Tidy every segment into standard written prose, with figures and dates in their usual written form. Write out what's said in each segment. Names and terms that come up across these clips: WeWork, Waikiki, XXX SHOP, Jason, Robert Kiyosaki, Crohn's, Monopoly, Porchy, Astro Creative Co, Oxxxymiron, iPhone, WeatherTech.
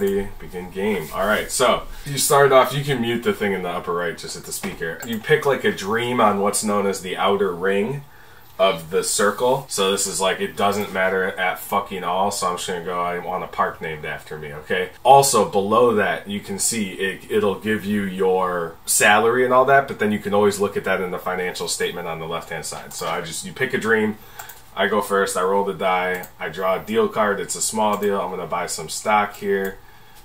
ready, begin game. All right, so you start off, you can mute the thing in the upper right just at the speaker. You pick like a dream on what's known as the outer ring of the circle. So this is like, it doesn't matter at fucking all, so I'm just gonna go, I want a park named after me, okay? Also, below that, you can see it'll give you your salary and all that, but then you can always look at that in the financial statement on the left-hand side. So you pick a dream, I go first, I roll the die, I draw a deal card, it's a small deal, I'm gonna buy some stock here,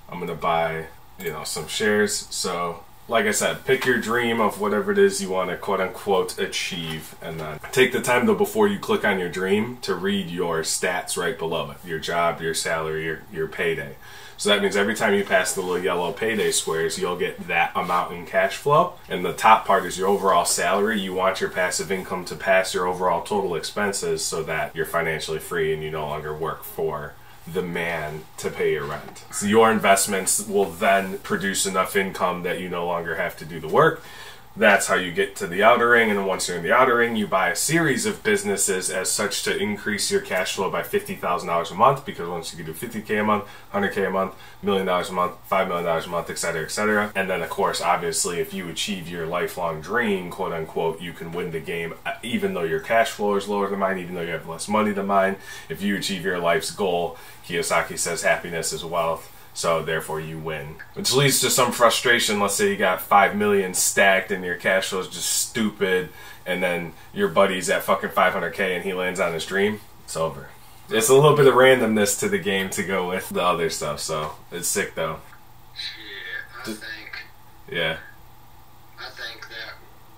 I'm gonna buy, you know, some shares, so... Like I said, pick your dream of whatever it is you want to quote-unquote achieve, and then take the time, though, before you click on your dream to read your stats right below it, your job, your salary, your payday. So that means every time you pass the little yellow payday squares, you'll get that amount in cash flow. And the top part is your overall salary. You want your passive income to pass your overall total expenses so that you're financially free and you no longer work for the man to pay your rent. So your investments will then produce enough income that you no longer have to do the work. That's how you get to the outer ring, and once you're in the outer ring, you buy a series of businesses as such to increase your cash flow by $50,000 a month, because once you can do 50K a month, 100K a month, $1 million a month, $5 million a month, etc., etc. And then, of course, obviously, if you achieve your lifelong dream, quote unquote, you can win the game, even though your cash flow is lower than mine, even though you have less money than mine. If you achieve your life's goal, Kiyosaki says happiness is wealth. So therefore you win, which leads to some frustration. Let's say you got 5 million stacked and your cash flow is just stupid, and then your buddy's at fucking 500K and he lands on his dream. It's over. It's a little bit of randomness to the game to go with the other stuff, so it's sick though. Shit, I think that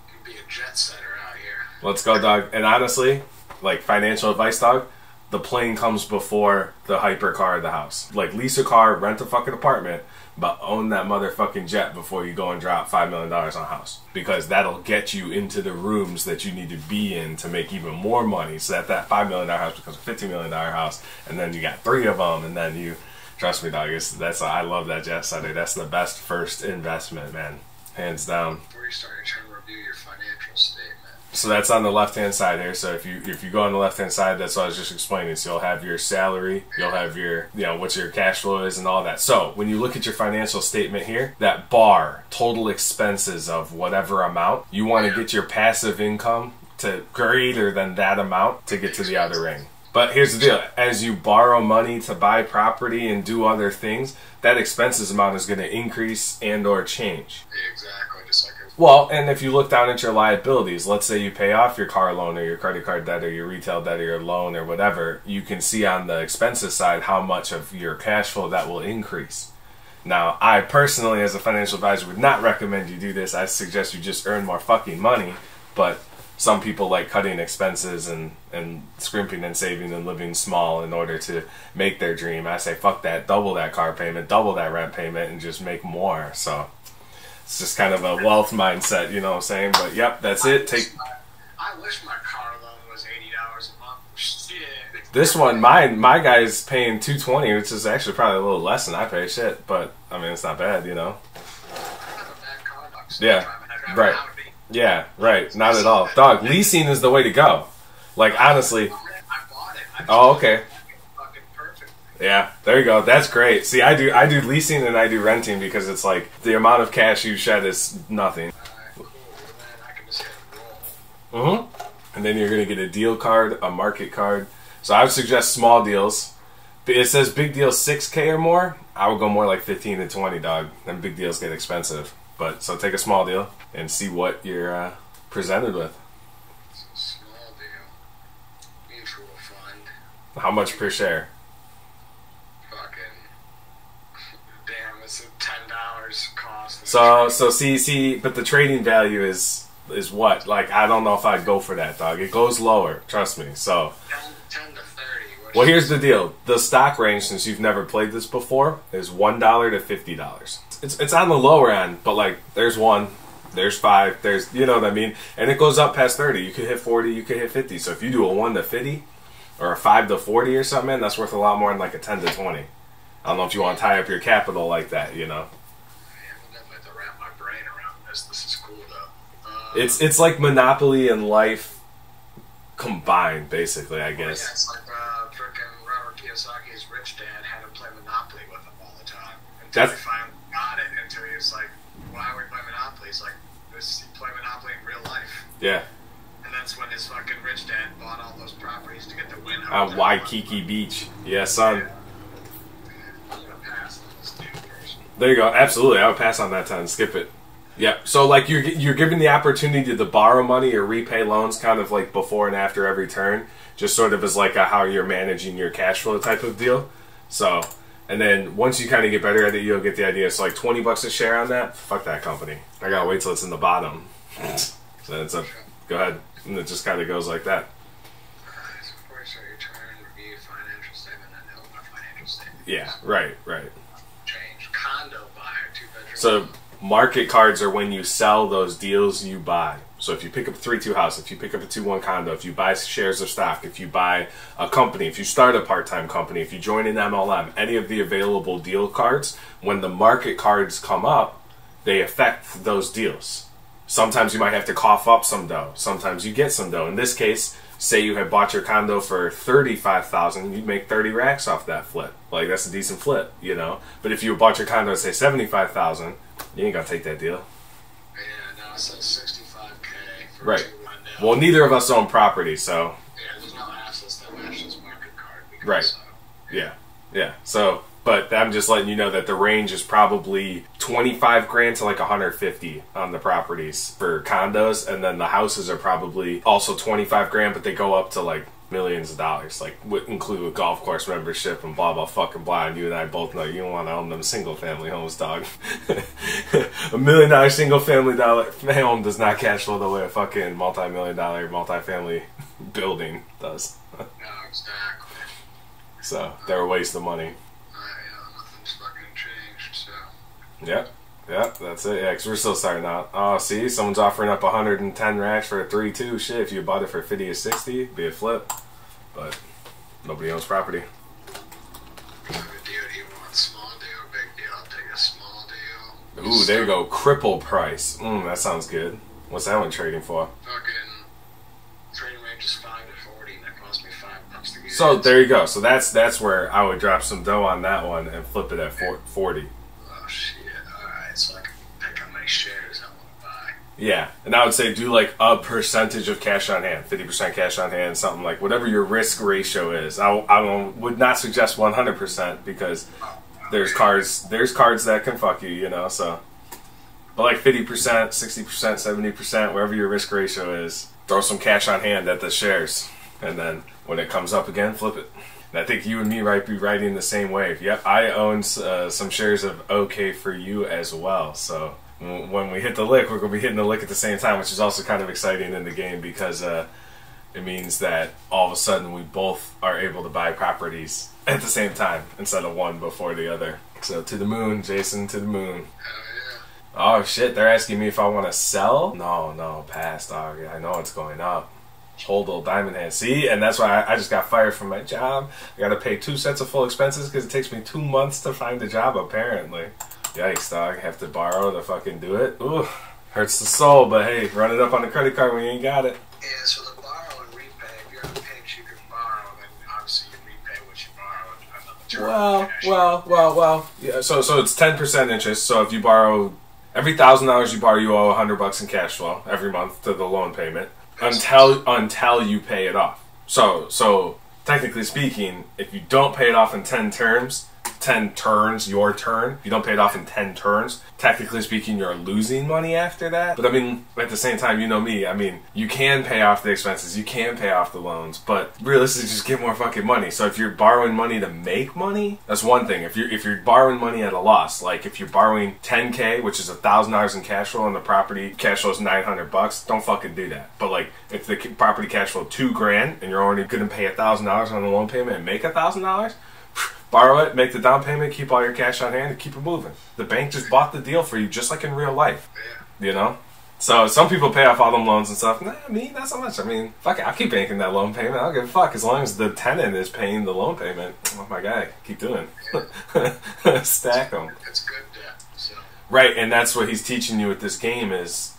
could be a jet setter out here. Let's go, dog. And honestly, like financial advice, dog, the plane comes before the hyper car of the house. Like, lease a car, rent a fucking apartment, but own that motherfucking jet before you go and drop $5 million on a house. Because that'll get you into the rooms that you need to be in to make even more money, so that that $5 million house becomes a $50 million house, and then you got 3 of them, and then you... Trust me, dog, I love that jet Sunday. That's the best first investment, man. Hands down. Before you start trying to review your financial statement. So that's on the left-hand side here. So if you go on the left-hand side, that's what I was just explaining. So you'll have your salary, you'll have your, you know, what your cash flow is and all that. So when you look at your financial statement here, that bar, total expenses of whatever amount, you want to get your passive income to greater than that amount to get to the outer ring. But here's the deal. As you borrow money to buy property and do other things, that expenses amount is going to increase and or change. Exactly. Just like well, and if you look down at your liabilities, let's say you pay off your car loan or your credit card debt or your retail debt or your loan or whatever, you can see on the expenses side how much of your cash flow that will increase. Now, I personally, as a financial advisor, would not recommend you do this. I suggest you just earn more fucking money, but some people like cutting expenses and scrimping and saving and living small in order to make their dream. I say, fuck that, double that car payment, double that rent payment, and just make more, so... It's just kind of a wealth mindset, you know what I'm saying? But yep, that's it. I wish my car loan was $80 a month. Shit. This one, my guy's paying $220, which is actually probably a little less than I pay. Shit, but I mean, it's not bad, you know. Yeah, right. Yeah, right. Not at all, dog. Leasing is the way to go. Like honestly. Oh, okay. Yeah, there you go. That's great. See, I do leasing and I do renting because it's like the amount of cash you shed is nothing. And then you're gonna get a deal card, a market card. So I would suggest small deals. It says big deals 6K or more. I would go more like 15 to 20, dog. Then big deals get expensive. But so take a small deal and see what you're presented with. Small deal, mutual fund. How much per share? So see, but the trading value is what? Like, I don't know if I'd go for that, dog. It goes lower, trust me. So 10 to 30. Well, here's the deal. The stock range, since you've never played this before, is $1 to $50. It's on the lower end, but like there's 1, there's 5, there's, you know what I mean? And it goes up past 30. You could hit 40, you could hit 50. So if you do a 1 to 50 or a 5 to 40 or something, man, that's worth a lot more than like a 10 to 20. I don't know if you want to tie up your capital like that, you know. This is cool though. It's like Monopoly and life combined, basically, I guess. Well, yeah, it's like frickin' Robert Kiyosaki's rich dad had him play Monopoly with him all the time. That's if I got it until he was like, why would we play Monopoly? He's like, this you play Monopoly in real life. Yeah. And that's when his fucking rich dad bought all those properties to get the win out of Waikiki Beach. Yeah, son. Yeah. There you go. Absolutely. I would pass on that time. Skip it. Yeah. So, like, you're given the opportunity to borrow money or repay loans kind of, like, before and after every turn. Just sort of as, like, a how you're managing your cash flow type of deal. So, and then once you kind of get better at it, you'll get the idea. So, like, 20 bucks a share on that? Fuck that company. I gotta wait till it's in the bottom. So, it's a, go ahead. And it just kind of goes like that. Yeah, right, right. So market cards are when you sell those deals you buy. So if you pick up a 3-2 house, if you pick up a 2-1 condo, if you buy shares of stock, if you buy a company, if you start a part-time company, if you join an MLM, any of the available deal cards, when the market cards come up, they affect those deals. Sometimes you might have to cough up some dough. Sometimes you get some dough. In this case, say you had bought your condo for $35,000, you'd make 30 racks off that flip. Like, that's a decent flip, you know? But if you bought your condo at, say, $75,000, you ain't gonna take that deal. Yeah, now it's like $65K for right. Well, neither of us own property, so... Yeah, there's no assets that match this market card. Because, right. Yeah, yeah. So, but I'm just letting you know that the range is probably 25 grand to like 150 on the properties for condos, and then the houses are probably also 25 grand, but they go up to like millions of dollars, like include a golf course membership and blah blah fucking blah. And you and I both know you don't want to own them single family homes, dog. $1 million single family home does not cash flow the way a fucking multi-million-dollar multi-family building does. No, exactly. So they're a waste of money. Yep, yep, that's it. Yeah, because we're still starting out. Oh, see, someone's offering up 110 racks for a 3-2. Shit, if you bought it for 50 or 60, it'd be a flip. But nobody owns property. Dude, you want small deal, big deal? I'll take a small deal. Ooh, there you go. Cripple price. That sounds good. What's that one trading for? Fucking trading range is 5 to 40, and that cost me $5 to get. So there you go. So that's where I would drop some dough on that one and flip it at 40. Oh shit. So I can pick how many shares I want to buy. Yeah, and I would say do like a percentage of cash on hand, 50% cash on hand, something like whatever your risk ratio is. I would not suggest 100% because there's cards that can fuck you, you know. So, but like 50%, 60%, 70%, wherever your risk ratio is, throw some cash on hand at the shares, and then when it comes up again, flip it. And I think you and me might be riding the same wave. Yep, I own some shares of OK For You as well. So when we hit the lick, we're going to be hitting the lick at the same time, which is also kind of exciting in the game because it means that all of a sudden we both are able to buy properties at the same time instead of one before the other. So to the moon, Jason, to the moon. Oh, shit, they're asking me if I want to sell? No, no, pass, dog. I know it's going up. Hold old diamond hand. See, and that's why I just got fired from my job. I gotta pay 2 cents of full expenses because it takes me 2 months to find a job, apparently. Yikes, dog. Have to borrow to fucking do it. Ooh, hurts the soul, but hey, run it up on the credit card when you ain't got it. Yeah, so the borrow and repay, if you're on the page you can borrow, then obviously you repay what you borrow another term. Well. Yeah, so it's 10% interest, so if you borrow every $1,000 you borrow, you owe $100 in cash flow every month to the loan payment. Until you pay it off. So technically speaking, if you don't pay it off in 10 turns, your turn, if you don't pay it off in 10 turns, technically speaking, you're losing money after that. But I mean, at the same time, you know me, I mean, you can pay off the expenses, you can pay off the loans, but realistically, just get more fucking money. So if you're borrowing money to make money, that's one thing. If you're borrowing money at a loss, like if you're borrowing 10K, which is $1,000 in cash flow and the property cash flow is $900, don't fucking do that. But like, if the property cash flow $2 grand and you're already gonna pay $1,000 on the loan payment and make $1,000, borrow it, make the down payment, keep all your cash on hand, and keep it moving. The bank just bought the deal for you, just like in real life. Yeah. You know? So some people pay off all them loans and stuff. Nah, me, not so much. I mean, fuck it, I'll keep banking that loan payment. I don't give a fuck. As long as the tenant is paying the loan payment, oh my guy, keep doing. Yeah. Stack them. That's good debt. So. Right, and that's what he's teaching you with this game is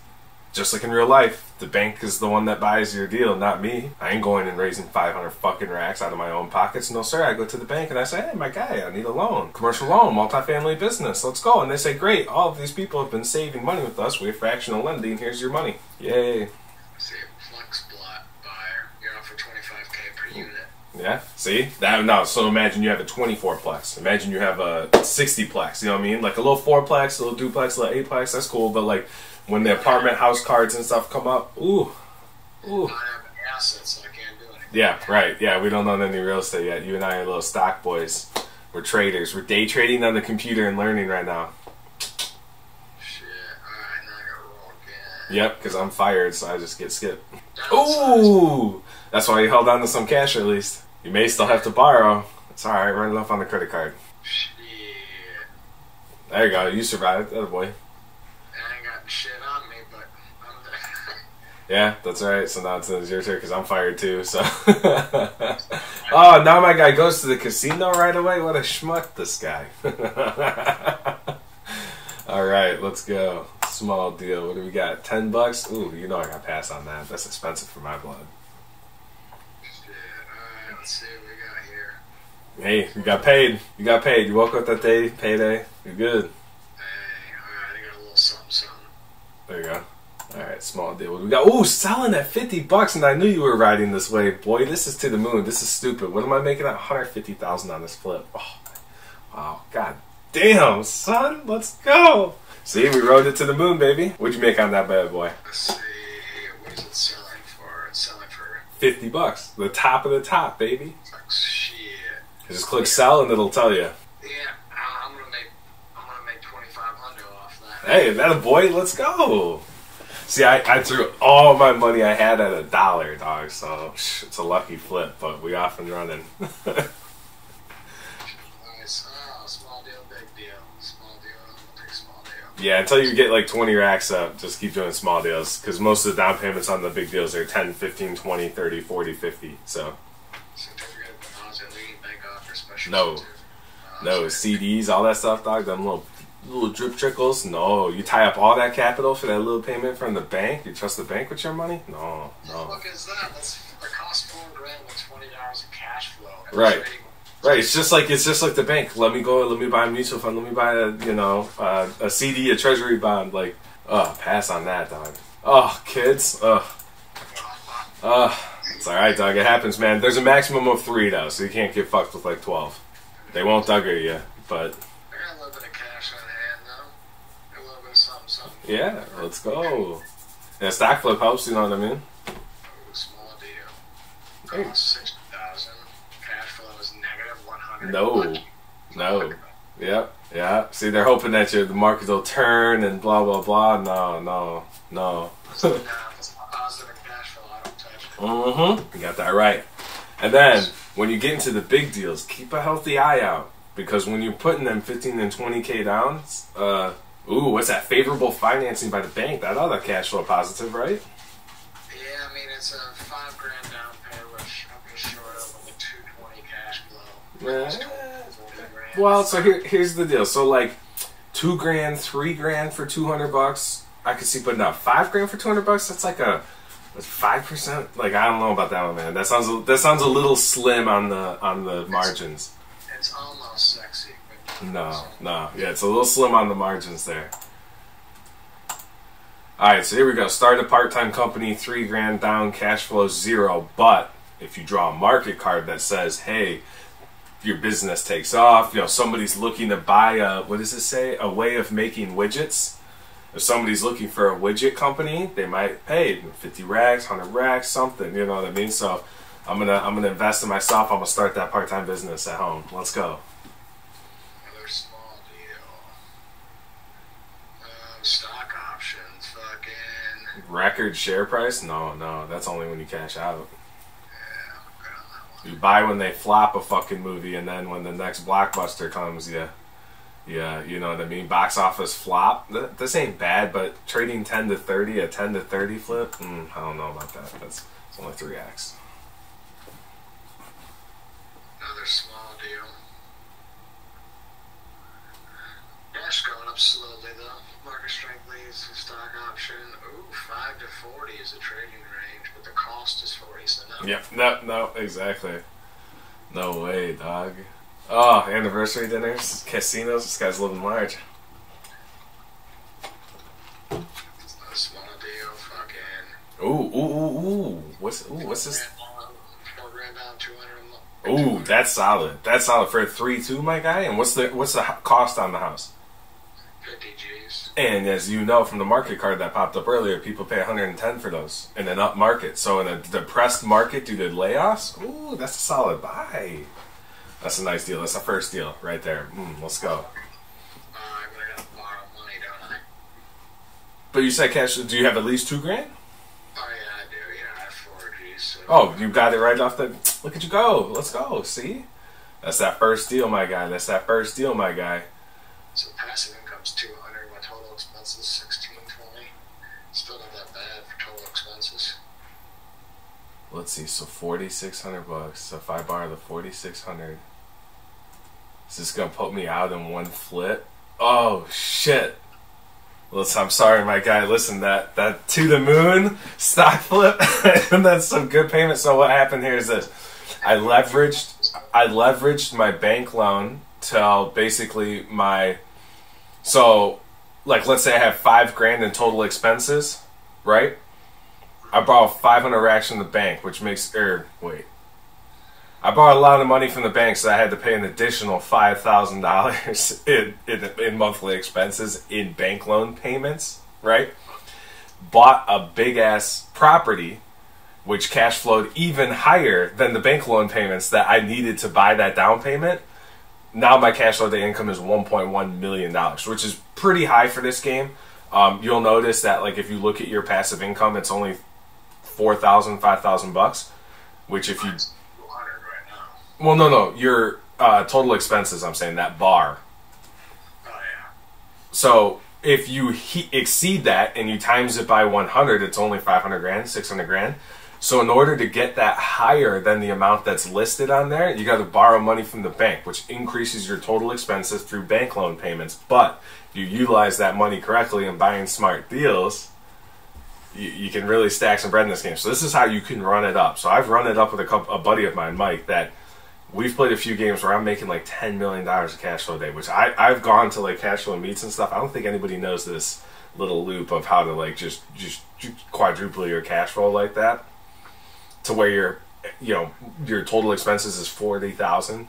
Just like in real life, the bank is the one that buys your deal, not me. I ain't going and raising 500 fucking racks out of my own pockets. No, sir. I go to the bank and I say, hey, my guy, I need a loan. Commercial loan, multifamily business. Let's go. And they say, great. All of these people have been saving money with us. We have fractional lending. Here's your money. Yay. See, flex blot buyer. You're out for 25K per unit. Yeah, see? That, no, so imagine you have a 24-plex. Imagine you have a 60-plex, you know what I mean? Like a little 4-plex, a little duplex, a little 8-plex, that's cool, but like when the apartment house cards and stuff come up, ooh, ooh. I have assets, so I can't do anything. Yeah, right, yeah, we don't own any real estate yet. You and I are little stock boys. We're traders. We're day trading on the computer and learning right now. Shit, alright, now I gotta roll again. Yep, because I'm fired, so I just get skipped. Ooh! That's why you held on to some cash at least. You may still have to borrow. It's alright, run it up on the credit card. Shit. There you go, you survived. That boy. I ain't got shit on me, but I'm the yeah, that's right. So now it's your turn because I'm fired too, so. Oh, now my guy goes to the casino right away. What a schmuck, this guy. Alright, let's go. Small deal. What do we got? 10 bucks? Ooh, you know I gotta pass on that. That's expensive for my blood. Let's see what we got here. Hey, you got paid. You got paid. You woke up that day, payday. You're good. Hey, alright, I got a little something, something. There you go. Alright, small deal. What do we got? Ooh, selling at 50 bucks, and I knew you were riding this way. Boy, this is to the moon. This is stupid. What am I making out? $150,000 on this flip. Oh, wow. God damn, son. Let's go. See, we rode it to the moon, baby. What'd you make on that bad boy? Let's see. What is it selling for? It's selling for 50 bucks. The top of the top, baby. Shit. Just click sell and it'll tell you. Yeah, I'm gonna make 2,500 off that. Hey, that a boy? Let's go. See, I threw all my money I had at $1, dog, so it's a lucky flip, but we off and running. Nice. Oh, small deal, big deal. Small deal, I'm gonna take small deal. Yeah, until you get like 20 racks up, just keep doing small deals, because most of the down payments on the big deals are 10, 15, 20, 30, 40, 50, so. No. No, CDs, all that stuff, dog, them little drip trickles. No, you tie up all that capital for that little payment from the bank? You trust the bank with your money? No, no. What is that? That's the cost of $4,000 with $20 in cash flow. Right. Right, it's just like the bank. Let me go. Let me buy a mutual fund. Let me buy a a CD, a treasury bond. Like, pass on that, dog. Oh, kids. It's all right, dog. It happens, man. There's a maximum of 3 though, so you can't get fucked with like 12. They won't dugger you, but. I got a little bit of cash on hand though. A little bit of something, something. Yeah, let's go. Yeah, stock flip helps. You know what I mean? Oh, small deal. Hey. No, no, yep, yeah. See, they're hoping that the market will turn and blah blah blah. No, no, no. You got that right. And then when you get into the big deals, keep a healthy eye out, because when you're putting them 15 and 20K down, ooh, what's that favorable financing by the bank? That other cash flow positive, right? Yeah, I mean it's a $5,000 down pay, which I'll be short of on the 220 cash flow. Yeah. Well, so here's the deal. So like $2,000, $3,000 for 200 bucks, I could see, but not $5,000 for 200 bucks. That's like a 5%. Like I don't know about that one, man. That sounds a little slim on the margins. It's almost sexy. No, no, yeah, it's a little slim on the margins there. All right, so here we go. Start a part-time company, $3,000 down, cash flow zero. But if you draw a market card that says, hey, your business takes off, somebody's looking to buy a, what does it say, a way of making widgets. If somebody's looking for a widget company, they might pay 50 racks, 100 racks, something, you know what I mean? So I'm gonna invest in myself. I'm gonna start that part-time business at home. Let's go. Another small deal. Stock options, fucking record share price. No, no, that's only when you cash out. You buy when they flop a fucking movie, and then when the next blockbuster comes, yeah, you know what I mean? Box office flop. This ain't bad, but trading 10 to 30, a 10 to 30 flip, I don't know about that. It's only 3x. Another small deal. Cash going up slowly, though. Market strength leads to stock option. Ooh, 5 to 40 is the trading range, but the cost is 40, so no. Yeah, no, exactly. No way, dog. Oh, anniversary dinners, casinos, this guy's living large. It's no small deal, fucking. Ooh. What's this? $4,000, $200. Ooh, that's solid. That's solid for a 3-2, my guy. And what's the cost on the house? 50 G's. And as you know from the market card that popped up earlier, people pay 110 for those in an up market. So in a depressed market due to layoffs, ooh, that's a solid buy. That's a nice deal. That's a first deal right there. Let's go. I really gotta borrow money, don't I? But you said cash. Do you have at least $2,000? Oh yeah, I do. Yeah, I have 4 G's. So. Oh, you got it right off the. Look at you go. Let's go. See, that's that first deal, my guy. That's that first deal, my guy. So passive income's 200. My total expenses 1620. Still not that bad for total expenses. Let's see. So $4,600. So if I borrow the $4,600. Is this gonna put me out in one flip? Oh shit! Listen, I'm sorry, my guy. Listen, that to the moon stock flip, and that's some good payment. So what happened here is this: I leveraged my bank loan till basically so, like, let's say I have $5,000 in total expenses, right? I borrow 500 racks from the bank, which makes I borrowed a lot of money from the bank, so I had to pay an additional $5,000 in monthly expenses in bank loan payments, right? Bought a big-ass property, which cash flowed even higher than the bank loan payments that I needed to buy that down payment. Now my cash flow to income is $1.1 million, which is pretty high for this game. You'll notice that, like, if you look at your passive income, it's only $4,000, $5,000, which if you... Well, no, your total expenses, I'm saying, that bar. Oh, yeah. So if you exceed that and you times it by 100, it's only $500,000, $600,000. So in order to get that higher than the amount that's listed on there, you got to borrow money from the bank, which increases your total expenses through bank loan payments. But if you utilize that money correctly in buying smart deals, you can really stack some bread in this game. So this is how you can run it up. So I've run it up with a buddy of mine, Mike, that... We've played a few games where I'm making like $10 million of cash flow a day, which I've gone to like cash flow meets and stuff. I don't think anybody knows this little loop of how to like just quadruple your cash flow like that to where your, you know, your total expenses is $40,000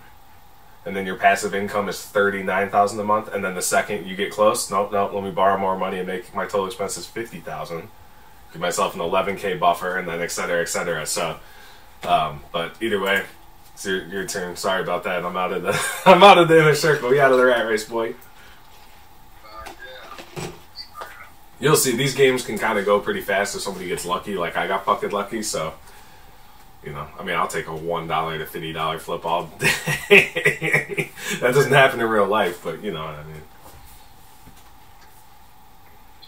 and then your passive income is $39,000 a month. And then the second you get close, nope, let me borrow more money and make my total expenses $50,000, give myself an $11,000 buffer, and then et cetera, et cetera. So, but either way. It's your turn. Sorry about that. I'm out of the inner circle. You out of the rat race, boy. Yeah. You'll see these games can kind of go pretty fast if somebody gets lucky. Like I got fucking lucky, so you know. I mean, I'll take a $1 to $50 flip all day. That doesn't happen in real life, but you know what I mean.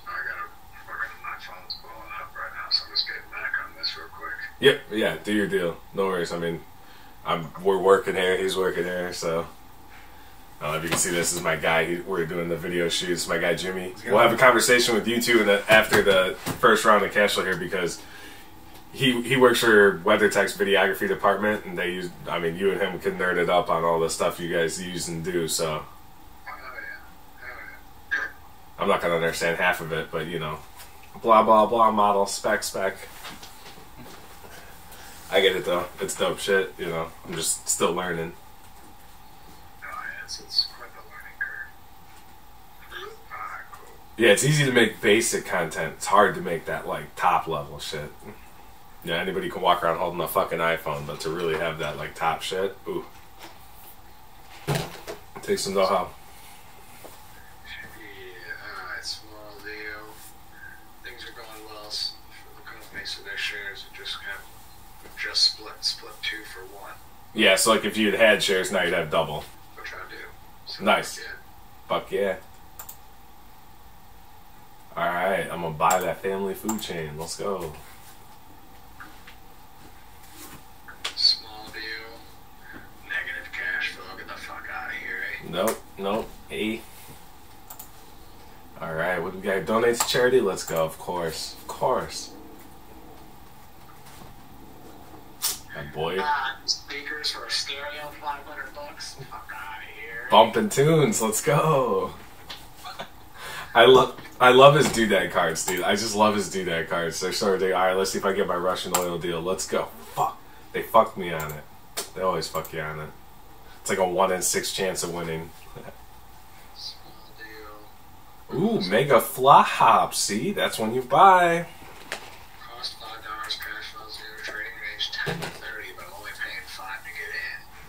My phone's blowing up right now, so I'm just getting back on this real quick. Yep. Yeah. Do your deal. No worries. I mean. We're working here, he's working here, so I don't know if you can see, this is my guy. We're doing the video shoots, my guy Jimmy. We'll have a conversation with you two after the first round of cash flow here, because he works for WeatherTech's videography department, and they use, I mean, you and him can nerd it up on all the stuff you guys use and do, so. I'm not going to understand half of it, but you know, blah, blah, blah, model, spec. I get it though. It's dope shit, you know. I'm just still learning. Oh, yeah, it's quite the learning curve. Ah, cool. Yeah, it's easy to make basic content. It's hard to make that like top level shit. Yeah, anybody can walk around holding a fucking iPhone, but to really have that like top shit, ooh. It takes some know-how. Yeah, it's more of the things are going well for the company, so their shares are just kind of split two for one. Yeah, so like if you'd had shares, now you'd have double. Which I do. So nice. Fuck yeah. Alright, I'm gonna buy that family food chain. Let's go. Small deal. Negative cash flow. Get the fuck out of here, eh? Nope. Alright, what do we got? donate to charity? Let's go, of course. Of course. My boy. Speakers for a stereo, $500. Fuck out of here. Bumpin' tunes, let's go. I love his doodad cards, dude. I just love his doodad cards. They're so ridiculous. Alright, let's see if I get my Russian oil deal. Let's go. Fuck. They fucked me on it. They always fuck you on it. It's like a 1 in 6 chance of winning. Ooh, mega flop. See, that's when you buy. Cost $5, cash flow zero, trading range 10 to 30, but only paying 5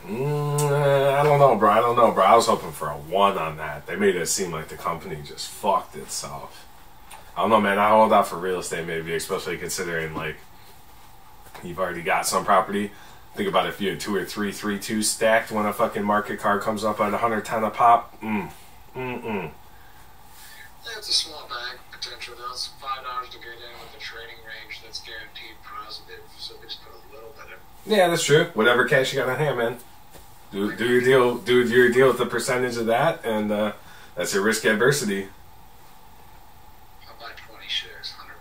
to get in. I don't know, bro. I don't know, bro. I was hoping for a 1 on that. They made it seem like the company just fucked itself. I don't know, man. I hold out for real estate, maybe, especially considering like you've already got some property. Think about if you had 2 or 3 3-2 stacked when a fucking market card comes up at 110 a pop. It's a small bag potential. That's $5 to get in with a trading range that's guaranteed positive. So just put a little bit in. Yeah, that's true. Whatever cash you got on hand, man. Do your deal with the percentage of that, and that's your risk adversity. I'll buy 20 shares, $100.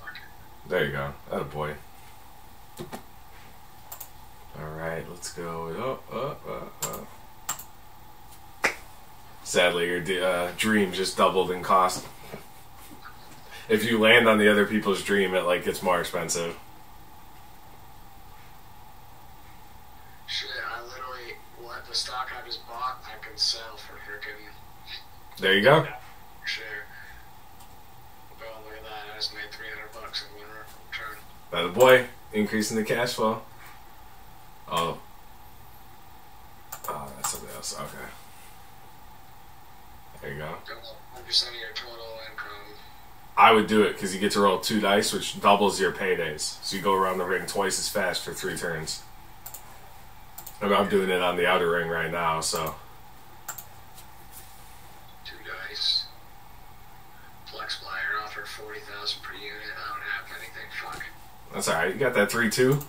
Fuck it. There you go. Atta boy. All right, let's go. Sadly, your dream just doubled in cost. If you land on the other people's dream, it like gets more expensive. Shit, I literally, the stock I just bought, I can sell for freaking. There you go. Sure. Well, look at that! I just made $300 in one return. By the boy, increasing the cash flow. Oh. Oh, that's something else. Okay. There you go. 100% of your total income. I would do it because you get to roll 2 dice, which doubles your paydays. So you go around the ring twice as fast for 3 turns. I mean, I'm doing it on the outer ring right now, so. 2 dice. Flex buyer offer 40,000 per unit. I don't have anything. Fuck. That's all right. You got that 3-2,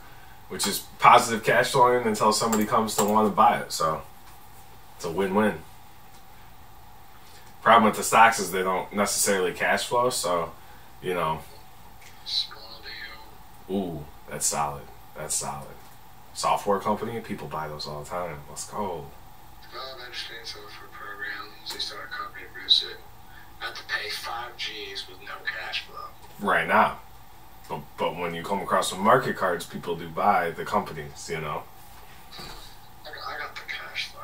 which is positive cash flowing until somebody comes to want to buy it. So it's a win-win. Problem with the stocks is they don't necessarily cash flow, so you know. Small deal. Ooh, that's solid. That's solid. Software company, people buy those all the time. Let's go. Develop interesting software programs. They start a company to produce it. Have to pay 5 G's with no cash flow. Right now, but when you come across some market cards, people do buy the companies. You know. I got the cash flow.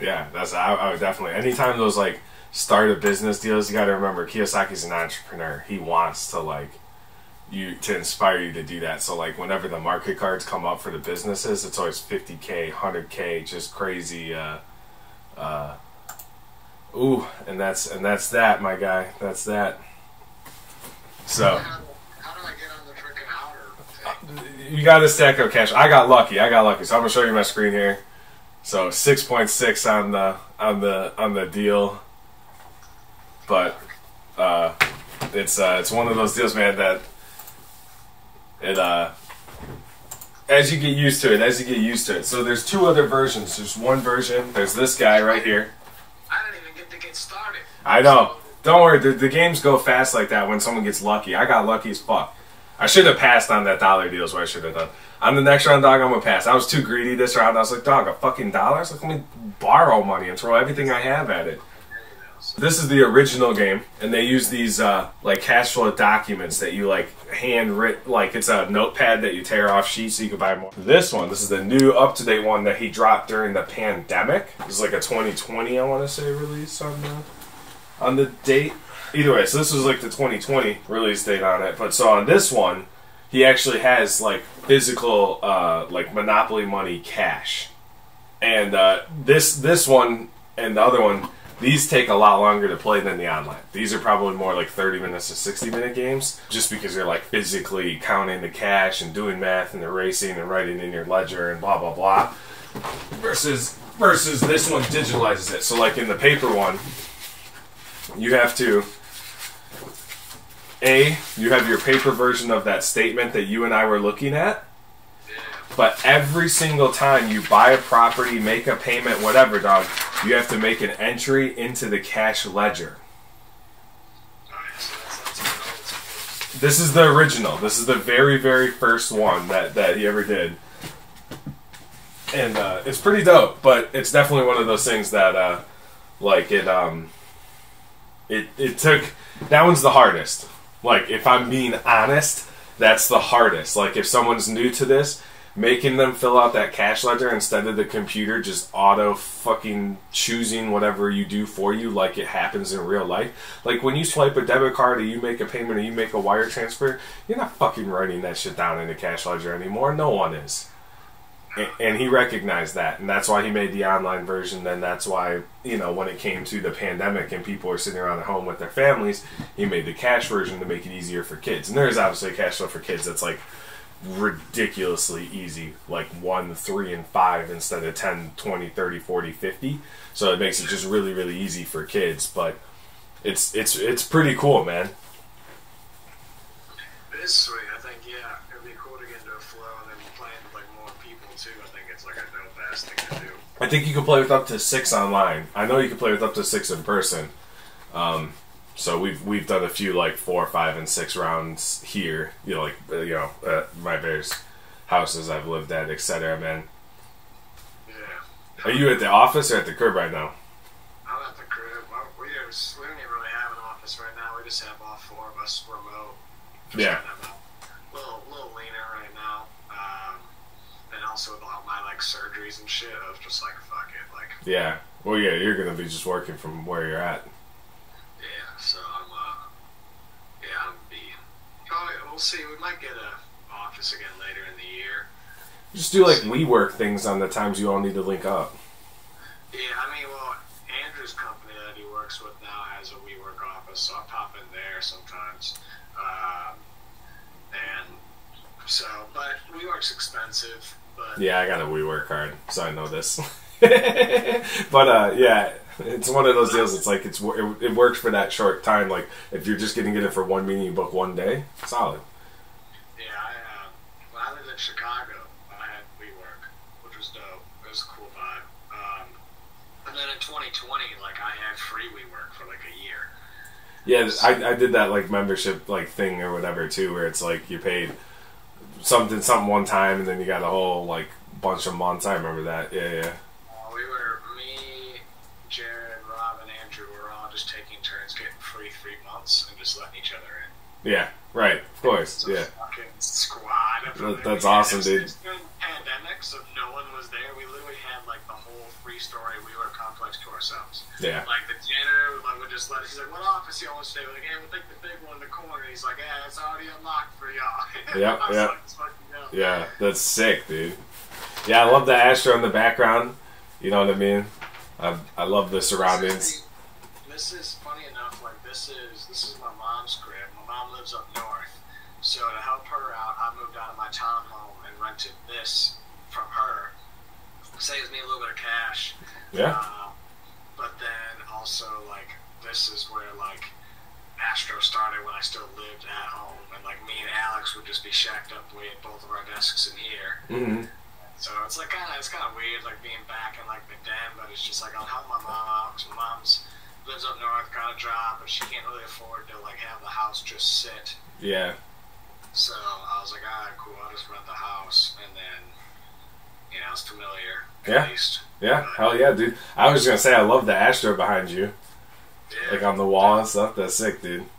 Yeah, that's I would definitely anytime those like. Start a business deals. You got to remember, Kiyosaki's an entrepreneur. He wants to like you to inspire you to do that. So like whenever the market cards come up for the businesses, it's always 50K, 100K, just crazy. Ooh, and that's that, my guy. That's that. So how do I get on the freaking outer thing? You got to stack up cash. I got lucky. So I'm gonna show you my screen here. So 6.6 on the deal. But it's one of those deals, man. That it as you get used to it, So there's 2 other versions. There's one version. There's this guy right here. I didn't even get to get started. I know. Don't worry. The games go fast like that when someone gets lucky. I got lucky as fuck. I should have passed on that dollar deal. Is what I should have done. On the next round, dog, I'm gonna pass. I was too greedy this round. I was like, dog, a fucking dollar. So let me borrow money and throw everything I have at it. This is the original game, and they use these like cash flow documents that you like hand writ, like it's a notepad that you tear off sheets so you can buy more. This one, this is the new up-to-date one that he dropped during the pandemic. This is like a 2020, I want to say, release on the date. Either way, so this was like the 2020 release date on it. But so on this one, he actually has like physical like Monopoly money cash, and this one and the other one. These take a lot longer to play than the online. These are probably more like 30 minutes to 60-minute games just because they're like physically counting the cash and doing math and erasing and writing in your ledger and blah, blah, blah. Versus this one digitalizes it. So like in the paper one, you have to, you have your paper version of that statement that you and I were looking at. But every single time you buy a property, make a payment, whatever, dog, you have to make an entry into the cash ledger. All right, so that's This is the original. This is the very, very first one that he ever did. And it's pretty dope, but it's definitely one of those things that, like, it took... That one's the hardest. Like, if I'm being honest, that's the hardest. Like, if someone's new to this, making them fill out that cash ledger instead of the computer just auto-fucking-choosing whatever you do for you like it happens in real life. Like, when you swipe a debit card or you make a payment or you make a wire transfer, you're not fucking writing that shit down in the cash ledger anymore. No one is. And he recognized that, and that's why he made the online version, and that's why, you know, when it came to the pandemic and people were sitting around at home with their families, he made the cash version to make it easier for kids. And there is obviously a cash flow for kids that's, like, ridiculously easy, like 1, 3, and 5 instead of 10, 20, 30, 40, 50, so it makes it just really, really easy for kids. But it's pretty cool, man. It is sweet. I think, yeah, it'd be cool to get into a flow and then play with like more people too. I think it's like a dope-ass thing to do. I think you can play with up to 6 online. I know you can play with up to 6 in person. So we've done a few like 4, 5, and 6 rounds here, you know, like, you know, at my various houses I've lived at, etc. Man, yeah. Are you at the office or at the crib right now? I'm at the crib. We don't even really have an office right now. We just have all 4 of us remote. Yeah. Kind of a little leaner right now, and also with all my like surgeries and shit, I was just like, fuck it, like. Yeah. Well, yeah, you're gonna be just working from where you're at. So I'm, yeah, probably, we'll see, we might get an office again later in the year. Just do like WeWork things on the times you all need to link up. Yeah, I mean, well, Andrew's company that he works with now has a WeWork office, so I pop in there sometimes. And so, but WeWork's expensive, but... Yeah, I got a WeWork card, so I know this. But, yeah... It's one of those deals. It's like it works for that short time. Like if you're just getting it for one meeting, you book one day. Solid. Yeah, when I lived in Chicago, I had WeWork, which was dope. It was a cool vibe. And then in 2020, like I had free WeWork for like a year. Yeah, I did that like membership like thing or whatever too, where it's like you paid something one time, and then you got a whole like bunch of months. I remember that. Yeah, yeah. Jared, Rob, and Andrew were all just taking turns getting free 3 months and just letting each other in. Yeah, right, of course, yeah. Fucking squad. That's awesome, dude. It was during the pandemic, so no one was there. We literally had, like, the whole three-story WeWork complex to ourselves. Yeah. Like, the janitor would just let us, he's like, what office you want to stay? We're like, hey, we'll take the big one in the corner. He's like, yeah, it's already unlocked for y'all. Yep, yep. Like, yeah, that's sick, dude. Yeah, I love the Astro in the background. You know what I mean? I love the surroundings. This is funny enough. Like this is my mom's crib. My mom lives up north, so to help her out, I moved out of my townhome and rented this from her. It saves me a little bit of cash. Yeah. But then also like this is where like Astro started when I still lived at home, and like me and Alex would just be shacked up way at both of our desks in here. Mm-hmm. So it's like kind of weird, like being back in like the den, but it's just like I'll help my mom out because my mom's lives up north, got a job, but she can't really afford to like have the house just sit. Yeah. So I was like, all right, cool. I'll just rent the house, and then you know it's familiar. Yeah. At least. Yeah. But, hell yeah, dude. I was just gonna say I love the Astro behind you, yeah, like on the wall and stuff. That's sick, dude.